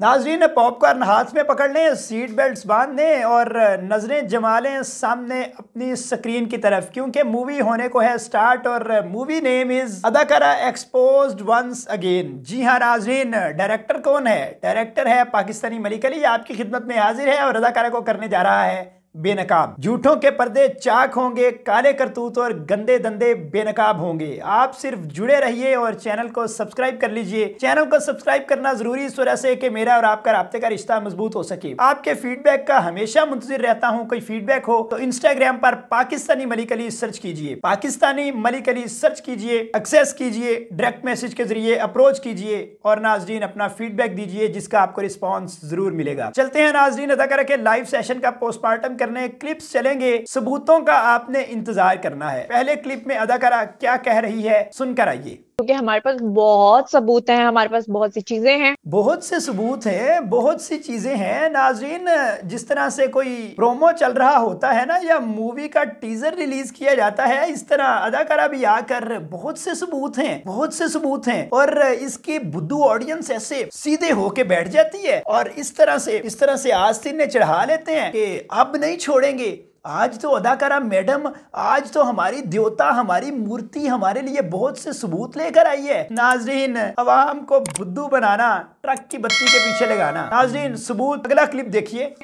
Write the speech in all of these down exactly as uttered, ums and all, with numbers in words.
नाजरीन पॉपकॉर्न हाथ में पकड़ लें, सीट बेल्ट बांध लें और नज़रें जमा लें सामने अपनी स्क्रीन की तरफ, क्योंकि मूवी होने को है स्टार्ट और movie name is Adakaara exposed once again. जी हाँ नाजरीन, डायरेक्टर कौन है? डायरेक्टर है पाकिस्तानी मलिक अली, आपकी खिदमत में हाजिर है और अदाकारा को करने जा रहा है बेनकाब। झूठों के पर्दे चाक होंगे, काले करतूत और गंदे धंधे बेनकाब होंगे। आप सिर्फ जुड़े रहिए और चैनल को सब्सक्राइब कर लीजिए। चैनल को सब्सक्राइब करना जरूरी इस वजह से कि मेरा और आपका राब्ते का रिश्ता मजबूत हो सके। आपके फीडबैक का हमेशा मुंतजिर रहता हूँ। कोई फीडबैक हो तो इंस्टाग्राम पर पाकिस्तानी मलिक अली सर्च कीजिए, पाकिस्तानी मलिक अली सर्च कीजिए, एक्सेस कीजिए, डायरेक्ट मैसेज के जरिए अप्रोच कीजिए और नाजरीन अपना फीडबैक दीजिए जिसका आपको रिस्पॉन्स जरूर मिलेगा। चलते हैं नाजरीन अदाकारा के लाइव सेशन का पोस्टमार्टम करने, क्लिप्स चलेंगे, सबूतों का आपने इंतजार करना है। पहले क्लिप में अदाकारा क्या कह रही है सुनकर आइए। क्योंकि हमारे पास बहुत सबूत हैं, हमारे पास बहुत सी चीजें हैं, बहुत से सबूत हैं, बहुत सी चीजें हैं। नाजरीन जिस तरह से कोई प्रोमो चल रहा होता है ना या मूवी का टीजर रिलीज किया जाता है, इस तरह अदाकारा भी आकर बहुत से सबूत हैं, बहुत से सबूत हैं और इसकी बुद्धू ऑडियंस ऐसे सीधे होके बैठ जाती है और इस तरह से इस तरह से आस्तीनें चढ़ा लेते हैं कि अब नहीं छोड़ेंगे, आज तो अदाकारा मैडम, आज तो हमारी देवता, हमारी मूर्ति हमारे लिए बहुत से सबूत लेकर आई है। नाजरीन अवाम को बुद्धू बनाना, ट्रक की बत्ती के पीछे लगाना। नाजरीन सबूत, अगला क्लिप देखिए।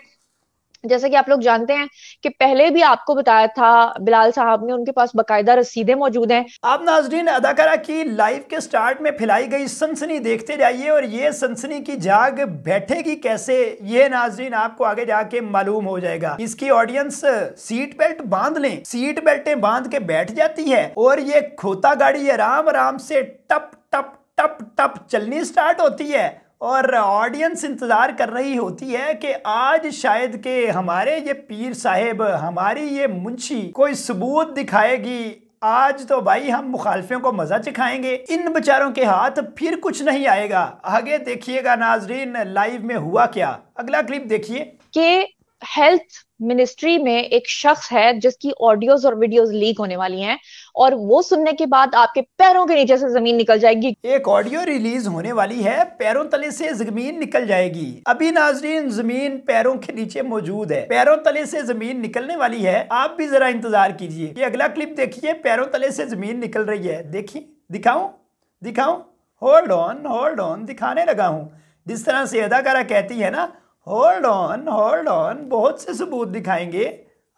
जैसे कि आप लोग जानते हैं कि पहले भी आपको बताया था बिलाल साहब ने, उनके पास बकायदा रसीदें मौजूद हैं। आप नाजरीन अदाकारा की लाइव के स्टार्ट में फैलाई गई सनसनी देखते जाइए और ये सनसनी की जाग बैठेगी कैसे, ये नाजरीन आपको आगे जाके मालूम हो जाएगा। इसकी ऑडियंस सीट बेल्ट बांध लें, सीट बेल्टें बांध के बैठ जाती है और ये खोता गाड़ी आराम आराम से टप टप टप टप चलनी स्टार्ट होती है और ऑडियंस इंतज़ार कर रही होती है कि आज शायद के हमारे ये पीर साहिब, हमारी ये मुंशी कोई सबूत दिखाएगी, आज तो भाई हम मुखालफियों को मज़ा चखाएंगे, इन बेचारों के हाथ फिर कुछ नहीं आएगा। आगे देखिएगा नाजरीन लाइव में हुआ क्या। अगला क्लिप देखिए। कि हेल्थ मिनिस्ट्री में एक शख्स है जिसकी ऑडियोज और वीडियोज लीक होने वाली हैं और वो सुनने के बाद आपके पैरों के नीचे से जमीन निकल जाएगी। एक ऑडियो रिलीज होने वाली है, पैरों तले से जमीन निकल जाएगी। अभी नाजरीन जमीन पैरों के नीचे मौजूद है, पैरों तले से जमीन निकलने वाली है, आप भी जरा इंतजार कीजिए। ये अगला क्लिप देखिए, पैरों तले से जमीन निकल रही है। देखिए, दिखाऊं दिखाऊं, होल्ड ऑन होल्ड ऑन, दिखाने लगा हूँ। जिस तरह से अदाकारा कहती है ना, होल्ड ऑन होल्ड ऑन, बहुत से सबूत दिखाएंगे।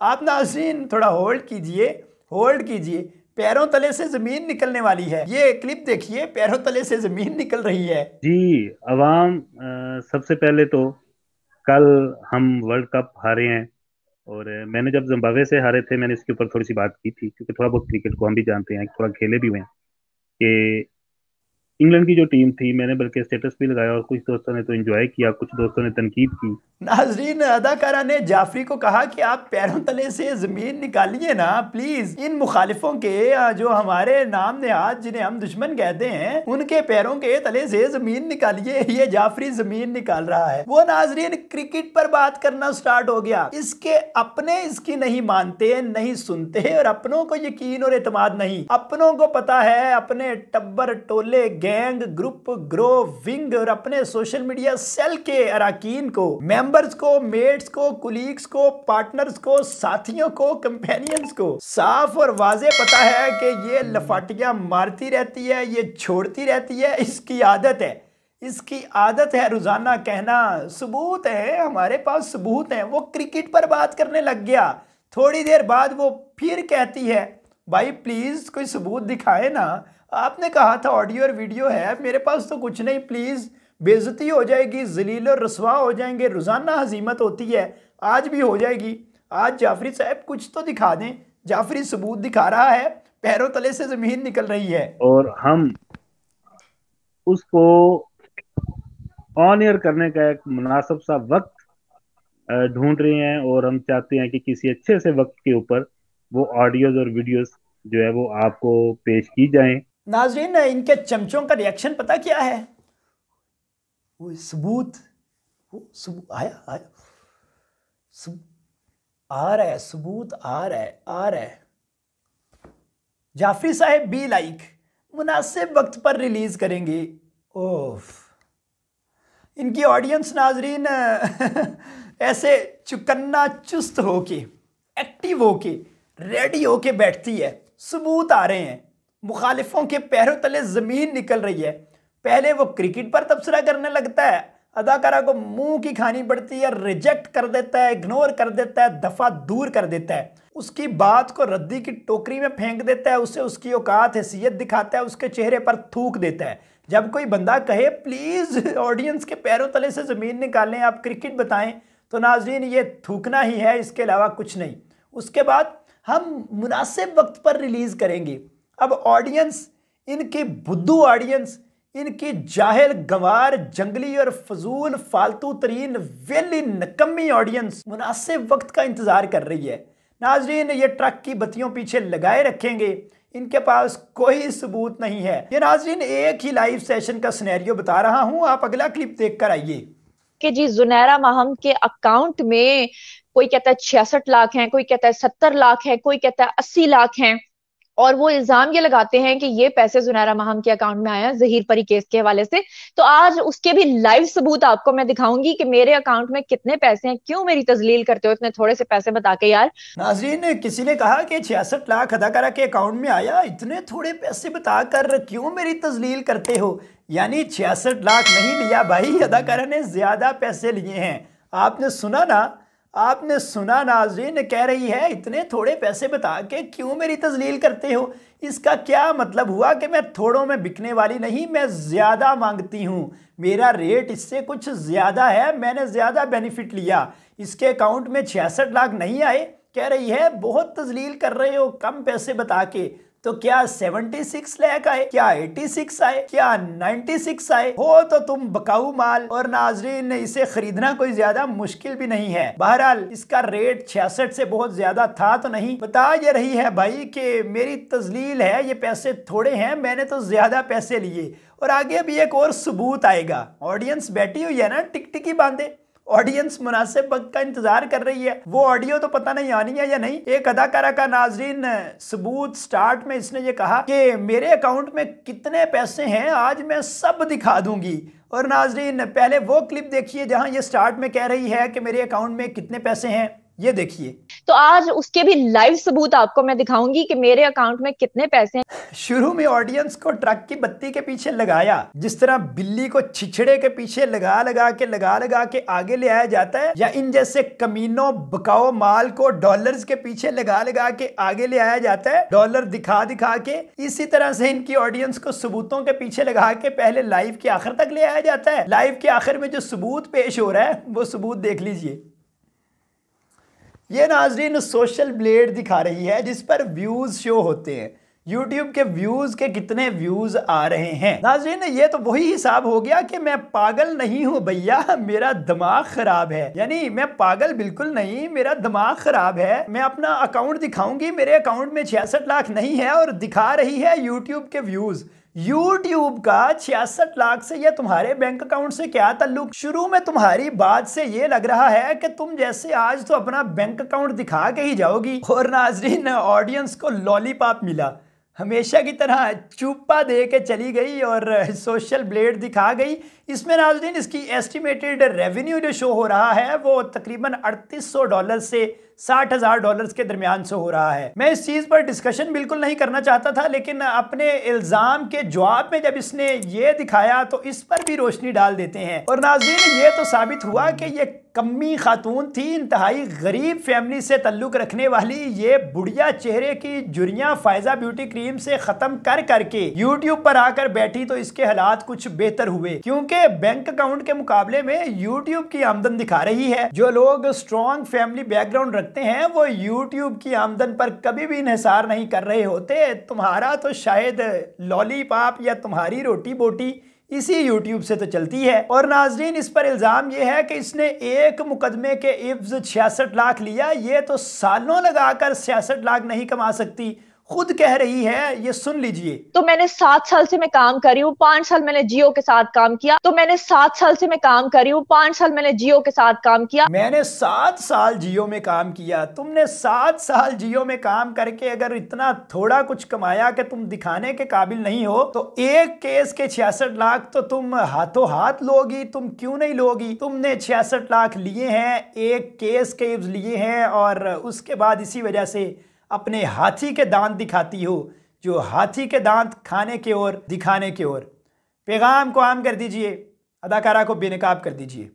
आप नाज़रीन थोड़ा होल्ड कीजिए, होल्ड कीजिए, पैरों तले से जमीन निकलने वाली है। ये क्लिप देखिए, पैरों तले से जमीन निकल रही है। जी अवाम, सबसे पहले तो कल हम वर्ल्ड कप हारे हैं और मैंने जब जिम्बाब्वे से हारे थे मैंने इसके ऊपर थोड़ी सी बात की थी, क्योंकि थोड़ा बहुत क्रिकेट को हम भी जानते हैं, थोड़ा खेले भी हुए हैं। कि इंग्लैंड की जो टीम थी, मैंने बल्कि स्टेटस भी लगाया और कुछ दोस्तों ने तो एंजॉय किया, कुछ दोस्तों ने तनकीद की। नाजरीन अदाकारा ने जाफरी को कहा कि आप पैरों तले से जमीन निकालिए ना प्लीज, इन मुखालिफों के, जो हमारे नाम नेहाद जिन्हें हम दुश्मन कहते हैं, उनके पैरों के तले से जमीन निकालिए। ये जाफरी जमीन निकाल रहा है। वो नाजरीन क्रिकेट पर बात करना स्टार्ट हो गया। इसके अपने इसकी नहीं मानते, नहीं सुनते और अपनों को यकीन और एतमाद नहीं। अपनों को पता है अपने टब्बर, टोले, गैंग, ग्रुप, ग्रो, विंग और अपने सोशल मीडिया सेल के अराकीन को, मेंबर्स को, मेट्स को, कुलीग्स को, पार्टनर्स को, साथियों को, कंपेनियंस को साफ और वाजे पता है कि ये लफाटियां मारती रहती है, ये छोड़ती रहती है, इसकी आदत है, इसकी आदत है रोजाना कहना। सबूत है हमारे पास, सबूत है। वो क्रिकेट पर बात करने लग गया, थोड़ी देर बाद वो फिर कहती है भाई प्लीज कोई सबूत दिखाए ना, आपने कहा था ऑडियो और वीडियो है, मेरे पास तो कुछ नहीं, प्लीज। बेइज्जती हो जाएगी, जलील और रसवा हो जाएंगे, रोजाना हजीमत होती है, आज भी हो जाएगी। आज जाफरी साहब कुछ तो दिखा दें। जाफरी सबूत दिखा रहा है, पैरों तले से जमीन निकल रही है और हम उसको ऑन एयर करने का एक मुनासिब सा वक्त ढूंढ रहे हैं और हम चाहते हैं कि किसी अच्छे से वक्त के ऊपर वो ऑडियोज और वीडियोज जो है वो आपको पेश की जाए। नाजरीन इनके चमचों का रिएक्शन पता क्या है? वो सबूत, वो सबूत आया, आया सब, आ रहा है सबूत, आ रहा है, आ रहा है। जाफरी साहब बी लाइक, मुनासिब वक्त पर रिलीज करेंगे। ओफ इनकी ऑडियंस नाजरीन ऐसे चुकन्ना चुस्त होके एक्टिव होके रेडी होके बैठती है। सबूत आ रहे हैं, मुखालिफों के पैरों तले ज़मीन निकल रही है। पहले वो क्रिकेट पर तबसरा करने लगता है, अदाकारा को मुंह की खानी पड़ती है, रिजेक्ट कर देता है, इग्नोर कर देता है, दफ़ा दूर कर देता है, उसकी बात को रद्दी की टोकरी में फेंक देता है, उसे उसकी औकात हैसियत दिखाता है, उसके चेहरे पर थूक देता है। जब कोई बंदा कहे प्लीज़ ऑडियंस के पैरों तले से ज़मीन निकालें, आप क्रिकेट बताएं, तो नाज़रीन ये थूकना ही है, इसके अलावा कुछ नहीं। उसके बाद हम मुनासिब वक्त पर रिलीज़ करेंगे। अब ऑडियंस, इनकी बुद्धू ऑडियंस, इनकी जाहिल गंवार जंगली और फजूल फालतू तरीन वेली नकम्मी ऑडियंस मुनासिब वक्त का इंतज़ार कर रही है। नाजरीन ये ट्रक की बत्तियों पीछे लगाए रखेंगे, इनके पास कोई सबूत नहीं है। ये नाजरीन एक ही लाइव सेशन का सिनेरियो बता रहा हूँ, आप अगला क्लिप देख कर आइए। कि जी जुनैरा महम के अकाउंट में कोई कहता है छियासठ लाख है, कोई कहता है सत्तर लाख है, कोई कहता है अस्सी लाख है, और वो इल्जाम ये लगाते हैं कि ये पैसे जुनैरा महम के अकाउंट में आया है जहीर परी केस के हवाले से। तो आज उसके भी लाइव सबूत आपको मैं दिखाऊंगी कि मेरे अकाउंट में कितने पैसे हैं, क्यों मेरी तजलील करते हो इतने थोड़े से पैसे बता के यार। नाजरीन किसी ने कहा कि छियासठ लाख अदाकारा के अकाउंट में आया, इतने थोड़े पैसे बताकर क्यों मेरी तजलील करते हो। यानी छियासठ लाख नहीं लिया भाई, अदाकारा ने ज्यादा पैसे लिए हैं। आपने सुना ना, आपने सुना नाज़रीन, कह रही है इतने थोड़े पैसे बता के क्यों मेरी तजलील करते हो। इसका क्या मतलब हुआ कि मैं थोड़ों में बिकने वाली नहीं, मैं ज़्यादा मांगती हूँ, मेरा रेट इससे कुछ ज़्यादा है, मैंने ज़्यादा बेनिफिट लिया। इसके अकाउंट में छियासठ लाख नहीं आए, कह रही है बहुत तजलील कर रहे हो कम पैसे बता के। तो क्या छिहत्तर लाख आए, क्या छियासी आए, क्या छियानवे आए हो, तो तुम बकाऊ माल। और नाजरीन इसे खरीदना कोई ज्यादा मुश्किल भी नहीं है। बहरहाल इसका रेट छियासठ से बहुत ज्यादा था तो नहीं। बता ये रही है भाई कि मेरी तजलील है, ये पैसे थोड़े हैं, मैंने तो ज्यादा पैसे लिए। और आगे भी एक और सबूत आएगा। ऑडियंस बैठी हुई है ना टिकटिकी बांधे, ऑडियंस मुनासिब वक्त का इंतजार कर रही है। वो ऑडियो तो पता नहीं आनी है या नहीं। एक अदाकारा का नाजरीन सबूत स्टार्ट में इसने ये कहा कि मेरे अकाउंट में कितने पैसे हैं आज मैं सब दिखा दूंगी। और नाजरीन पहले वो क्लिप देखिए जहां ये स्टार्ट में कह रही है कि मेरे अकाउंट में कितने पैसे हैं, ये देखिए। तो आज उसके भी लाइव सबूत आपको मैं दिखाऊंगी कि मेरे अकाउंट में कितने पैसे हैं। शुरू में ऑडियंस को ट्रक की बत्ती के पीछे लगाया, जिस तरह बिल्ली को छिछड़े के पीछे लगा लगा के लगा लगा के आगे ले आया जाता है, या इन जैसे कमीनों बकाओ माल को डॉलर्स के पीछे लगा लगा के आगे ले आया जाता है, डॉलर दिखा दिखा के। इसी तरह से इनकी ऑडियंस को सबूतों के पीछे लगा के पहले लाइव के आखिर तक ले आया जाता है। लाइव के आखिर में जो सबूत पेश हो रहा है वो सबूत देख लीजिए। ये नाजरीन सोशल ब्लेड दिखा रही है जिस पर व्यूज शो होते हैं, यूट्यूब के व्यूज के कितने व्यूज आ रहे हैं। नाजरीन ये तो वही हिसाब हो गया कि मैं पागल नहीं हूँ भैया, मेरा दिमाग खराब है। यानी मैं पागल बिल्कुल नहीं, मेरा दिमाग खराब है। मैं अपना अकाउंट दिखाऊंगी, मेरे अकाउंट में छियासठ लाख नहीं है, और दिखा रही है यूट्यूब के व्यूज। यूट्यूब का छियासठ लाख से यह तुम्हारे बैंक अकाउंट से क्या ताल्लुक। शुरू में तुम्हारी बात से ये लग रहा है कि तुम जैसे आज तो अपना बैंक अकाउंट दिखा के ही जाओगी। और नाजरीन ऑडियंस को लॉलीपॉप मिला, हमेशा की तरह चुप्पा दे के चली गई और सोशल ब्लेड दिखा गई। इसमें नाजरीन इसकी एस्टिमेटेड रेवेन्यू जो शो हो रहा है वो तकरीबन अड़तीस सौ डॉलर से साठ हज़ार डॉलर्स के दरमियान से हो रहा है। मैं इस चीज़ पर डिस्कशन बिल्कुल नहीं करना चाहता था, लेकिन अपने इल्ज़ाम के जवाब में जब इसने ये दिखाया तो इस पर भी रोशनी डाल देते हैं। और नाज़रीन ये तो साबित हुआ कि ये कम्मी खातून थी, इंतहाई गरीब फैमिली से तल्लुक़ रखने वाली। ये बुढ़िया चेहरे की जुरियाँ फायज़ा ब्यूटी क्रीम से ख़त्म कर करके यूट्यूब पर आकर बैठी, तो इसके हालात कुछ बेहतर हुए क्योंकि बैंक अकाउंट के मुकाबले में यूट्यूब की आमदन दिखा रही है। जो लोग स्ट्रॉन्ग फैमिली बैकग्राउंड हैं वो यूट्यूब की आमदन पर कभी भी इन्हिसार नहीं कर रहे होते। तुम्हारा तो शायद लॉलीपॉप या तुम्हारी रोटी बोटी इसी यूट्यूब से तो चलती है। और नाजरीन इस पर इल्ज़ाम यह है कि इसने एक मुकदमे के इब्ज़ छियासठ लाख लिया, ये तो सालों लगाकर छियासठ लाख नहीं कमा सकती, खुद कह रही है, ये सुन लीजिए। तो मैंने सात साल से मैं काम कर रही हूँ, पांच साल मैंने जियो के साथ काम किया। तो मैंने सात साल से मैं काम कर रही हूँ, पांच साल मैंने जियो के साथ काम किया। मैंने सात साल जियो में काम किया। तुमने सात साल जियो में काम करके अगर इतना थोड़ा कुछ कमाया कि तुम दिखाने के काबिल नहीं हो, तो एक केस के छियासठ लाख तो तुम हाथों हाथ लोगी, तुम क्यों नहीं लोगी? तुमने छियासठ लाख लिए हैं, एक केस के लिए हैं, और उसके बाद इसी वजह से अपने हाथी के दांत दिखाती हो, जो हाथी के दांत खाने की ओर, दिखाने की ओर। पैगाम को आम कर दीजिए, अदाकारा को बेनकाब कर दीजिए।